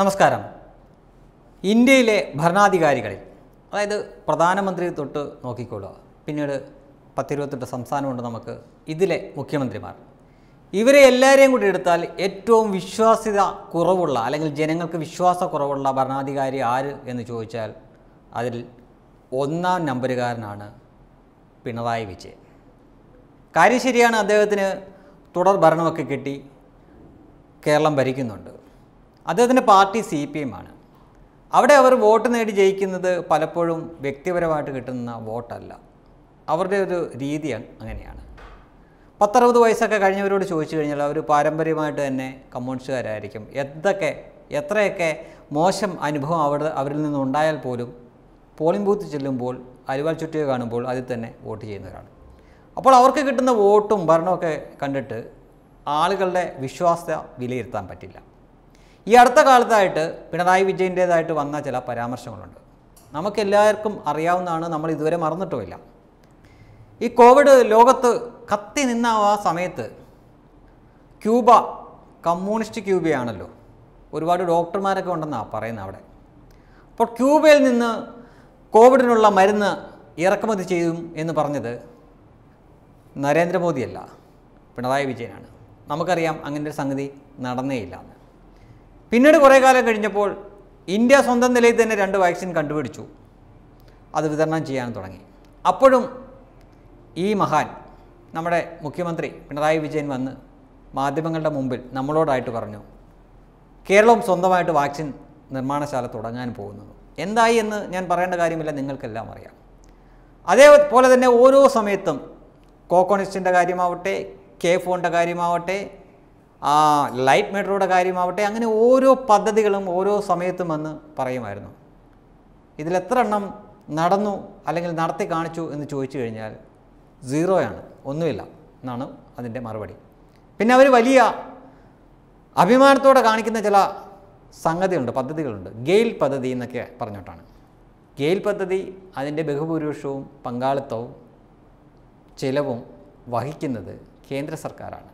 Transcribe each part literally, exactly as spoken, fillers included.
നമസ്കാരം. ഇന്ത്യയിലെ ഭരണാധികാരികളിൽ, അതായത് പ്രധാനമന്ത്രി തൊട്ട് നോക്കിക്കോളുക, പിന്നീട് പത്തിരുപത്തെട്ട് സംസ്ഥാനമുണ്ട് നമുക്ക്, ഇതിലെ മുഖ്യമന്ത്രിമാർ, ഇവരെ എല്ലാവരെയും കൂടി എടുത്താൽ ഏറ്റവും വിശ്വാസ്യത കുറവുള്ള അല്ലെങ്കിൽ ജനങ്ങൾക്ക് വിശ്വാസ കുറവുള്ള ഭരണാധികാരി ആര് എന്ന് ചോദിച്ചാൽ അതിൽ ഒന്നാം നമ്പറുകാരനാണ് പിണറായി വിജയൻ. കാര്യം ശരിയാണ്, അദ്ദേഹത്തിന് തുടർ ഭരണമൊക്കെ കിട്ടി, കേരളം ഭരിക്കുന്നുണ്ട്. അദ്ദേഹത്തിൻ്റെ പാർട്ടി സി പി എം ആണ്. അവിടെ അവർ വോട്ട് നേടി ജയിക്കുന്നത് പലപ്പോഴും വ്യക്തിപരമായിട്ട് കിട്ടുന്ന വോട്ടല്ല, അവരുടെ ഒരു രീതി അങ്ങനെയാണ്. പത്തറുപത് വയസ്സൊക്കെ കഴിഞ്ഞവരോട് ചോദിച്ചു കഴിഞ്ഞാൽ അവർ പാരമ്പര്യമായിട്ട് തന്നെ കമ്മ്യൂണിസ്റ്റുകാരായിരിക്കും. എന്തൊക്കെ എത്രയൊക്കെ മോശം അനുഭവം അവിടെ അവരിൽ നിന്നുണ്ടായാൽ പോലും പോളിംഗ് ബൂത്ത് ചെല്ലുമ്പോൾ, അരിവാൾ ചുറ്റിക കാണുമ്പോൾ അതിൽ തന്നെ വോട്ട് ചെയ്യുന്നവരാണ്. അപ്പോൾ അവർക്ക് കിട്ടുന്ന വോട്ടും ഭരണമൊക്കെ കണ്ടിട്ട് ആളുകളുടെ വിശ്വാസ്യത വിലയിരുത്താൻ പറ്റില്ല. ഈ അടുത്ത കാലത്തായിട്ട് പിണറായി വിജയൻ്റേതായിട്ട് വന്ന ചില പരാമർശങ്ങളുണ്ട്, നമുക്കെല്ലാവർക്കും അറിയാവുന്നതാണ്, നമ്മൾ ഇതുവരെ മറന്നിട്ടുമില്ല. ഈ കോവിഡ് ലോകത്ത് കത്തി നിന്ന ആ സമയത്ത് ക്യൂബ കമ്മ്യൂണിസ്റ്റ് ക്യൂബയാണല്ലോ, ഒരുപാട് ഡോക്ടർമാരൊക്കെ ഉണ്ടെന്നാണ് പറയുന്നത് അവിടെ. അപ്പോൾ ക്യൂബയിൽ നിന്ന് കോവിഡിനുള്ള മരുന്ന് ഇറക്കുമതി ചെയ്യും എന്ന് പറഞ്ഞത് നരേന്ദ്രമോദിയല്ല, പിണറായി വിജയനാണ്. നമുക്കറിയാം അങ്ങനെ ഒരു സംഗതി നടന്നേയില്ല. പിന്നീട് കുറേ കാലം കഴിഞ്ഞപ്പോൾ ഇന്ത്യ സ്വന്തം നിലയിൽ തന്നെ രണ്ട് വാക്സിൻ കണ്ടുപിടിച്ചു, അത് വിതരണം ചെയ്യാൻ തുടങ്ങി. അപ്പോഴും ഈ മഹാൻ നമ്മുടെ മുഖ്യമന്ത്രി പിണറായി വിജയൻ വന്ന് മാധ്യമങ്ങളുടെ മുമ്പിൽ നമ്മളോടായിട്ട് പറഞ്ഞു, കേരളം സ്വന്തമായിട്ട് വാക്സിൻ നിർമ്മാണശാല തുടങ്ങാൻ പോകുന്നു. എന്തായി എന്ന് ഞാൻ പറയേണ്ട കാര്യമില്ല, നിങ്ങൾക്കെല്ലാം അറിയാം. അതേപോലെ തന്നെ ഓരോ സമയത്തും കോക്കോണിസ്റ്റിൻ്റെ കാര്യമാവട്ടെ, കെ ഫോണിൻ്റെ കാര്യമാവട്ടെ, ആ ലൈറ്റ് മെട്രോയുടെ കാര്യമാവട്ടെ, അങ്ങനെ ഓരോ പദ്ധതികളും ഓരോ സമയത്തും വന്ന് പറയുമായിരുന്നു. ഇതിലെത്ര എണ്ണം നടന്നു അല്ലെങ്കിൽ നടത്തി കാണിച്ചു എന്ന് ചോദിച്ചു കഴിഞ്ഞാൽ സീറോയാണ്, ഒന്നുമില്ല എന്നാണ് അതിൻ്റെ മറുപടി. പിന്നെ അവർ വലിയ അഭിമാനത്തോടെ കാണിക്കുന്ന ചില സംഗതികളുണ്ട്, പദ്ധതികളുണ്ട്. ഗെയിൽ പദ്ധതി എന്നൊക്കെ പറഞ്ഞിട്ടാണ്. ഗെയിൽ പദ്ധതി അതിൻ്റെ ബഹുഭൂരിപക്ഷവും പങ്കാളിത്തവും ചിലവും വഹിക്കുന്നത് കേന്ദ്ര സർക്കാരാണ്.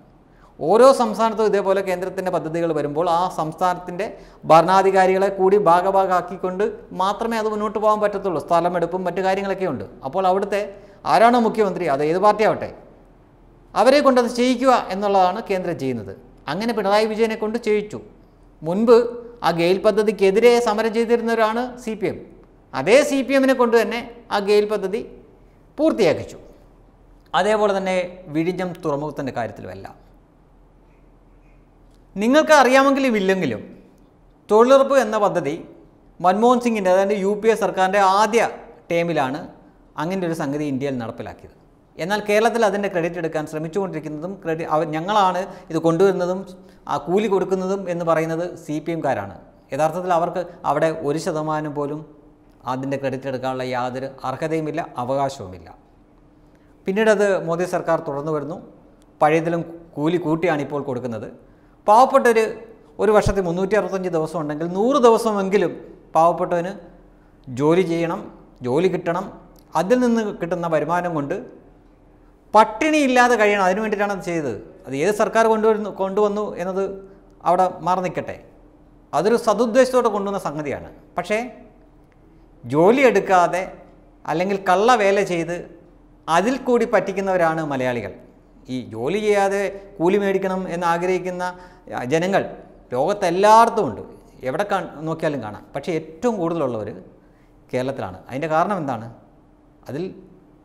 ഓരോ സംസ്ഥാനത്തും ഇതേപോലെ കേന്ദ്രത്തിൻ്റെ പദ്ധതികൾ വരുമ്പോൾ ആ സംസ്ഥാനത്തിൻ്റെ ഭരണാധികാരികളെ കൂടി ഭാഗഭാഗാക്കിക്കൊണ്ട് മാത്രമേ അത് മുന്നോട്ട് പോകാൻ പറ്റത്തുള്ളൂ. സ്ഥലമെടുപ്പും മറ്റു കാര്യങ്ങളൊക്കെ ഉണ്ട്. അപ്പോൾ അവിടുത്തെ ആരാണോ മുഖ്യമന്ത്രി, അത് ഏത് പാർട്ടി ആവട്ടെ, അവരെ കൊണ്ടത് ചെയ്യിക്കുക എന്നുള്ളതാണ് കേന്ദ്രം ചെയ്യുന്നത്. അങ്ങനെ പിണറായി വിജയനെ കൊണ്ട് ചെയ്യിച്ചു. മുൻപ് ആ ഗെയിൽ പദ്ധതിക്കെതിരെ സമരം ചെയ്തിരുന്നവരാണ് സി പി എം. അതേ സി പി എമ്മിനെ കൊണ്ട് തന്നെ ആ ഗെയിൽ പദ്ധതി പൂർത്തിയാക്കിച്ചു. അതേപോലെ തന്നെ വിഴിഞ്ഞം തുറമുഖത്തിൻ്റെ കാര്യത്തിലുമെല്ലാം നിങ്ങൾക്ക് അറിയാമെങ്കിലും ഇല്ലെങ്കിലും തൊഴിലുറപ്പ് എന്ന പദ്ധതി മൻമോഹൻ സിംഗിൻ്റെ, അതായത് യു പി എ സർക്കാരിൻ്റെ ആദ്യ ടേമിലാണ് അങ്ങനെ ഒരു സംഗതി ഇന്ത്യയിൽ നടപ്പിലാക്കിയത്. എന്നാൽ കേരളത്തിൽ അതിൻ്റെ ക്രെഡിറ്റ് എടുക്കാൻ ശ്രമിച്ചുകൊണ്ടിരിക്കുന്നതും ക്രെഡിറ്റ് അവർ ഞങ്ങളാണ് ഇത് കൊണ്ടുവരുന്നതും ആ കൂലി കൊടുക്കുന്നതും എന്ന് പറയുന്നത് സി പി എംകാരാണ്. യഥാർത്ഥത്തിൽ അവർക്ക് അവിടെ ഒരു ശതമാനം പോലും അതിൻ്റെ ക്രെഡിറ്റ് എടുക്കാനുള്ള യാതൊരു അർഹതയുമില്ല, അവകാശവുമില്ല. പിന്നീട് അത് മോദി സർക്കാർ തുടർന്നു വരുന്നു. പഴയതിലും കൂലി കൂട്ടിയാണ് ഇപ്പോൾ കൊടുക്കുന്നത്. പാവപ്പെട്ടവർ ഒരു വർഷത്തിൽ മുന്നൂറ്റി അറുപത്തഞ്ച് ദിവസം ഉണ്ടെങ്കിൽ നൂറ് ദിവസമെങ്കിലും പാവപ്പെട്ടവന് ജോലി ചെയ്യണം, ജോലി കിട്ടണം. അതിൽ നിന്ന് കിട്ടുന്ന വരുമാനം കൊണ്ട് പട്ടിണി ഇല്ലാതെ കഴിയണം. അതിനു വേണ്ടിയിട്ടാണ് അത് ചെയ്തത്. അത് ഏത് സർക്കാർ കൊണ്ടുവരുന്നു കൊണ്ടുവന്നു എന്നത് അവിടെ മാറി നിൽക്കട്ടെ, അതൊരു സതുദ്ദേശത്തോടെ കൊണ്ടുവന്ന സംഗതിയാണ്. പക്ഷേ ജോലിയെടുക്കാതെ അല്ലെങ്കിൽ കള്ള വേല ചെയ്ത് അതിൽ കൂടി പറ്റിക്കുന്നവരാണ് മലയാളികൾ. ഈ ജോലി ചെയ്യാതെ കൂലി മേടിക്കണം എന്നാഗ്രഹിക്കുന്ന ജനങ്ങൾ ലോകത്തെല്ലായിടത്തും ഉണ്ട്, എവിടെ കാ നോക്കിയാലും കാണാം. പക്ഷേ ഏറ്റവും കൂടുതലുള്ളവർ കേരളത്തിലാണ്. അതിൻ്റെ കാരണം എന്താണ്? അതിൽ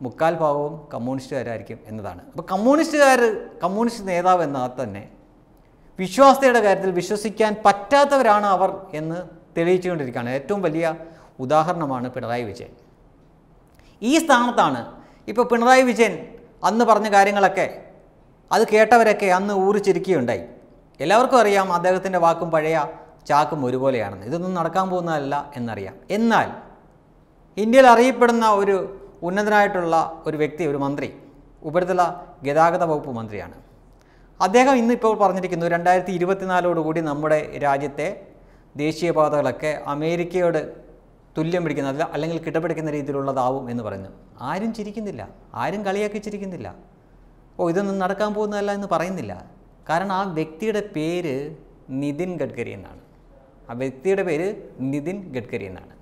മുക്കാൽ ഭാഗവും കമ്മ്യൂണിസ്റ്റുകാരായിരിക്കും എന്നതാണ്. അപ്പോൾ കമ്മ്യൂണിസ്റ്റുകാർ, കമ്മ്യൂണിസ്റ്റ് നേതാവ് എന്നാൽ തന്നെ വിശ്വാസ്യതയുടെ കാര്യത്തിൽ വിശ്വസിക്കാൻ പറ്റാത്തവരാണ് അവർ എന്ന് തെളിയിച്ചുകൊണ്ടിരിക്കുകയാണ്. ഏറ്റവും വലിയ ഉദാഹരണമാണ് പിണറായി വിജയൻ. ഈ സ്ഥാനത്താണ് ഇപ്പോൾ പിണറായി വിജയൻ അന്ന് പറഞ്ഞ കാര്യങ്ങളൊക്കെ, അത് കേട്ടവരൊക്കെ അന്ന് ഊറിച്ചിരിക്കുകയുണ്ടായി. എല്ലാവർക്കും അറിയാം അദ്ദേഹത്തിൻ്റെ വാക്കും പഴയ ചാക്കും ഒരുപോലെയാണെന്ന്, ഇതൊന്നും നടക്കാൻ പോകുന്നതല്ല എന്നറിയാം. എന്നാൽ ഇന്ത്യയിൽ അറിയപ്പെടുന്ന ഒരു ഉന്നതനായിട്ടുള്ള ഒരു വ്യക്തി, ഒരു മന്ത്രി, ഉപരിതല ഗതാഗത വകുപ്പ് മന്ത്രിയാണ് അദ്ദേഹം. ഇന്നിപ്പോൾ പറഞ്ഞിരിക്കുന്നു, രണ്ടായിരത്തി ഇരുപത്തിനാലോടുകൂടി നമ്മുടെ രാജ്യത്തെ ദേശീയപാതകളൊക്കെ അമേരിക്കയോട് തുല്യം പിടിക്കുന്ന അല്ലെങ്കിൽ കിടപിടിക്കുന്ന രീതിയിലുള്ളതാവും എന്ന് പറഞ്ഞു. ആരും ചിരിക്കുന്നില്ല, ആരും കളിയാക്കി ചിരിക്കുന്നില്ല, ഓ ഇതൊന്നും നടക്കാൻ പോകുന്നതല്ല എന്ന് പറയുന്നില്ല. കാരണം ആ വ്യക്തിയുടെ പേര് നിതിൻ ഗഡ്കരി എന്നാണ്. ആ വ്യക്തിയുടെ പേര് നിതിൻ ഗഡ്കരി എന്നാണ്.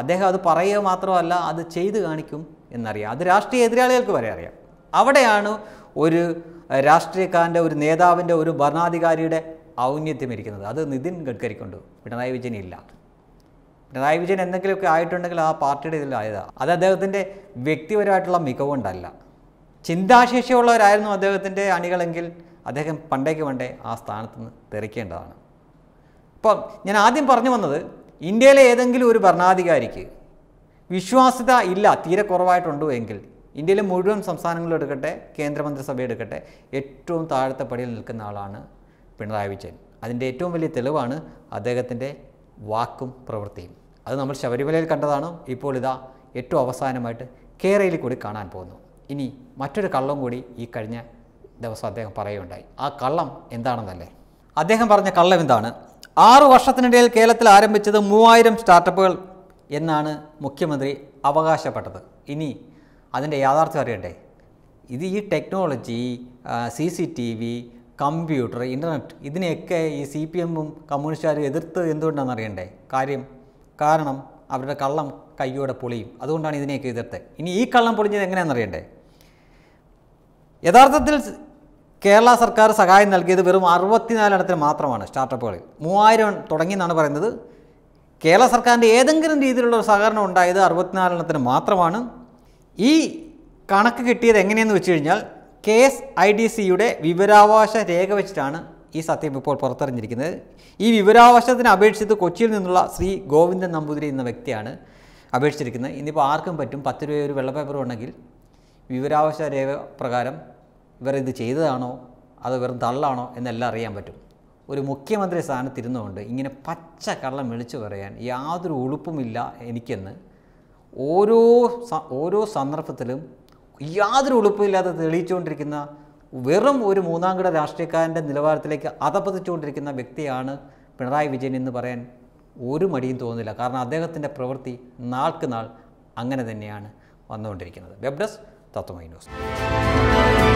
അദ്ദേഹം അത് പറയുക മാത്രമല്ല, അത് ചെയ്ത് കാണിക്കും എന്നറിയാം. അത് രാഷ്ട്രീയ എതിരാളികൾക്ക് വരെ അറിയാം. അവിടെയാണ് ഒരു രാഷ്ട്രീയക്കാരൻ്റെ, ഒരു നേതാവിൻ്റെ, ഒരു ഭരണാധികാരിയുടെ ഔന്നത്യം ഇരിക്കുന്നത്. അത് നിതിൻ ഗഡ്കരിക്കുണ്ട്, പിണറായി വിജയൻ ഇല്ല. പിണറായി വിജയൻ എന്തെങ്കിലുമൊക്കെ ആയിട്ടുണ്ടെങ്കിൽ ആ പാർട്ടിയുടെ ഇതിലായതാണ്. അത് അദ്ദേഹത്തിൻ്റെ വ്യക്തിപരമായിട്ടുള്ള മികവുകൊണ്ടല്ല. ചിന്താശേഷിയുള്ളവരായിരുന്നു അദ്ദേഹത്തിൻ്റെ അണികളെങ്കിൽ അദ്ദേഹം പണ്ടേക്ക് പണ്ടേ ആ സ്ഥാനത്ത് നിന്ന് തെറിക്കേണ്ടതാണ്. ഇപ്പം ഞാൻ ആദ്യം പറഞ്ഞു വന്നത്, ഇന്ത്യയിലെ ഏതെങ്കിലും ഒരു ഭരണാധികാരിക്ക് വിശ്വാസ്യത ഇല്ല, തീരെ കുറവായിട്ടുണ്ടോ എങ്കിൽ ഇന്ത്യയിലെ മുഴുവൻ സംസ്ഥാനങ്ങളും എടുക്കട്ടെ, കേന്ദ്രമന്ത്രിസഭ എടുക്കട്ടെ, ഏറ്റവും താഴത്തെ പടിയിൽ നിൽക്കുന്ന ആളാണ് പിണറായി വിജയൻ. അതിൻ്റെ ഏറ്റവും വലിയ തെളിവാണ് അദ്ദേഹത്തിൻ്റെ വാക്കും പ്രവൃത്തിയും. അത് നമ്മൾ ശബരിമലയിൽ കണ്ടതാണ്. ഇപ്പോൾ ഇതാ ഏറ്റവും അവസാനമായിട്ട് കേരളയിൽ കൂടി കാണാൻ പോകുന്നു. ഇനി മറ്റൊരു കള്ളം കൂടി ഈ കഴിഞ്ഞ ദിവസം അദ്ദേഹം പറയുകയുണ്ടായി. ആ കള്ളം എന്താണെന്നല്ലേ? അദ്ദേഹം പറഞ്ഞ കള്ളം എന്താണ്? ആറു വർഷത്തിനിടയിൽ കേരളത്തിൽ ആരംഭിച്ചത് മൂവായിരം സ്റ്റാർട്ടപ്പുകൾ എന്നാണ് മുഖ്യമന്ത്രി അവകാശപ്പെട്ടത്. ഇനി അതിൻ്റെ യാഥാർത്ഥ്യം അറിയട്ടെ. ഇത് ഈ technology, C C T V, computer, internet, ഇതിനെയൊക്കെ ഈ സി പി എമ്മും കമ്മ്യൂണിസ്റ്റുകാരും എതിർത്ത് എന്തുകൊണ്ടാണെന്ന് അറിയണ്ടേ? കാര്യം കാരണം അവരുടെ കള്ളം കയ്യോടെ പൊളിയും. അതുകൊണ്ടാണ് ഇതിനെയൊക്കെ എതിർത്ത്. ഇനി ഈ കള്ളം പൊളിഞ്ഞത് എങ്ങനെയാണെന്ന് അറിയണ്ടേ? യഥാർത്ഥത്തിൽ കേരള സർക്കാർ സഹായം നൽകിയത് വെറും അറുപത്തിനാലിടത്തിന് മാത്രമാണ്. സ്റ്റാർട്ടപ്പുകളിൽ മൂവായിരം തുടങ്ങിയെന്നാണ് പറയുന്നത്. കേരള സർക്കാരിൻ്റെ ഏതെങ്കിലും രീതിയിലുള്ള ഒരു സഹകരണം ഉണ്ടായത് അറുപത്തിനാലിടത്തിന് മാത്രമാണ്. ഈ കണക്ക് കിട്ടിയത് എങ്ങനെയെന്ന് വെച്ച് കഴിഞ്ഞാൽ കെ എസ് ഐ ഡി സിയുടെ വിവരാവകാശ രേഖ വെച്ചിട്ടാണ് ഈ സത്യം ഇപ്പോൾ പുറത്തെറിഞ്ഞിരിക്കുന്നത്. ഈ വിവരാവകാശത്തിന് അപേക്ഷിച്ചത് കൊച്ചിയിൽ നിന്നുള്ള ശ്രീ ഗോവിന്ദൻ നമ്പൂതിരി എന്ന വ്യക്തിയാണ് അപേക്ഷിച്ചിരിക്കുന്നത്. ഇന്നിപ്പോൾ ആർക്കും പറ്റും, പത്ത് രൂപ ഒരു വെള്ള പേപ്പർ ഉണ്ടെങ്കിൽ വിവരാവകാശ രേഖ പ്രകാരം ഇവർ ഇത് ചെയ്തതാണോ അത് വെറും തള്ളാണോ എന്നെല്ലാം അറിയാൻ പറ്റും. ഒരു മുഖ്യമന്ത്രി സ്ഥാനത്തിരുന്നുകൊണ്ട് ഇങ്ങനെ പച്ച കള്ളം വിളിച്ചു പറയാൻ യാതൊരു ഉളുപ്പുമില്ല എനിക്കെന്ന് ഓരോ ഓരോ സന്ദർഭത്തിലും യാതൊരു ഉളുപ്പുമില്ലാതെ തെളിയിച്ചുകൊണ്ടിരിക്കുന്ന, വെറും ഒരു മൂന്നാംകിട രാഷ്ട്രീയക്കാരൻ്റെ നിലവാരത്തിലേക്ക് അധപ്പതിച്ചുകൊണ്ടിരിക്കുന്ന വ്യക്തിയാണ് പിണറായി വിജയൻ എന്ന് പറയാൻ ഒരു മടിയും തോന്നുന്നില്ല. കാരണം അദ്ദേഹത്തിൻ്റെ പ്രവൃത്തി നാൾക്ക് നാൾ അങ്ങനെ തന്നെയാണ് വന്നുകൊണ്ടിരിക്കുന്നത്. വെബ് ഡെസ്ക് തത്വമൈ ന്യൂസ്.